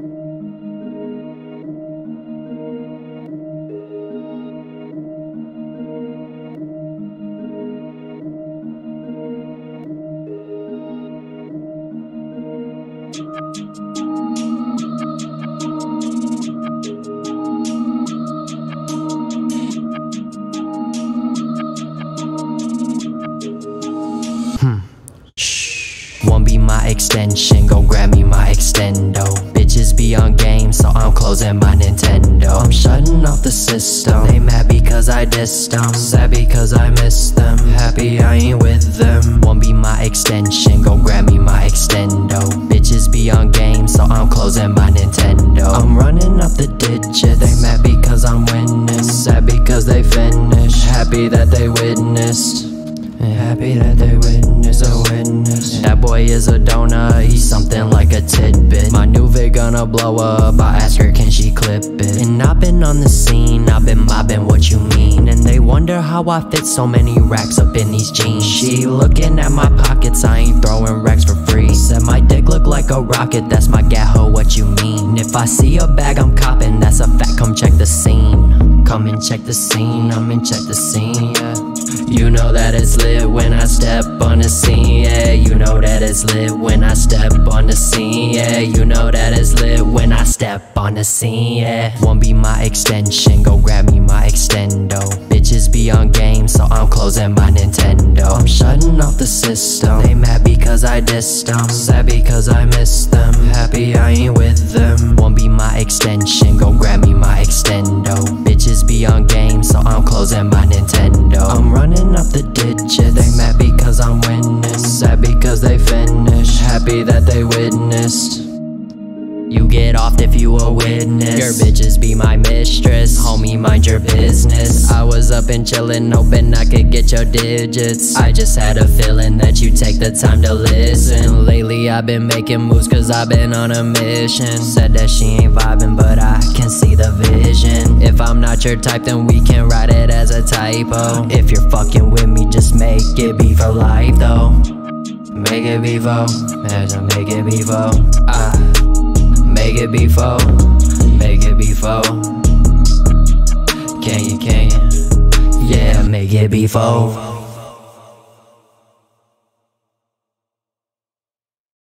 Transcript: Won't be my extension, go grab me my Extendo. Bitches be on game, so I'm closing my Nintendo. I'm shutting off the system, they mad because I dissed them, sad because I missed them, happy I ain't with them. Won't be my extension, go grab me my Extendo. Bitches be on game, so I'm closing my Nintendo. I'm running up the digits, they mad because I'm winning, sad because they finished, happy that they witnessed, happy that they witnessed a witness. That boy is a donut, he's something like a tidbit. My new vid gonna blow up, I ask her can she clip it. And I've been on the scene, I've been mobbing what you mean, and they wonder how I fit so many racks up in these jeans. She looking at my pockets, I ain't throwing racks for free. Said my dick look like a rocket, that's my gat ho, what you mean? If I see a bag I'm copping, that's a fact, come check the scene. Come and check the scene, I'm in check the scene, yeah. You know that it's lit when I step on the scene, yeah. You know that it's lit when I step on the scene, yeah. You know that it's lit when I step on the scene, yeah. Won't be my extension, go grab me my Extendo. Bitches be on game, so I'm closing my Nintendo. I'm shutting off the system, they mad because I dissed them, sad because I missed them, happy I ain't with them. Won't be my extension, go grab me my Extendo. Bitches be on game, so I'm closing my Nintendo. I'm running up the digits, they mad because I'm winning, sad because they finished, happy that they witnessed. You get offed if you a witness. Your bitches be my mistress, homie mind your business. I was up and chillin', hoping I could get your digits. I just had a feeling that you take the time to listen. Lately I've been making moves cause I've been on a mission. Said that she ain't vibing but I can see the vision. If I'm not your type then we can ride it as a typo. If you're fucking with me just make it be for life though. Make it be for, make it be for, make it be for, make it be for. Can you, yeah, make it be for.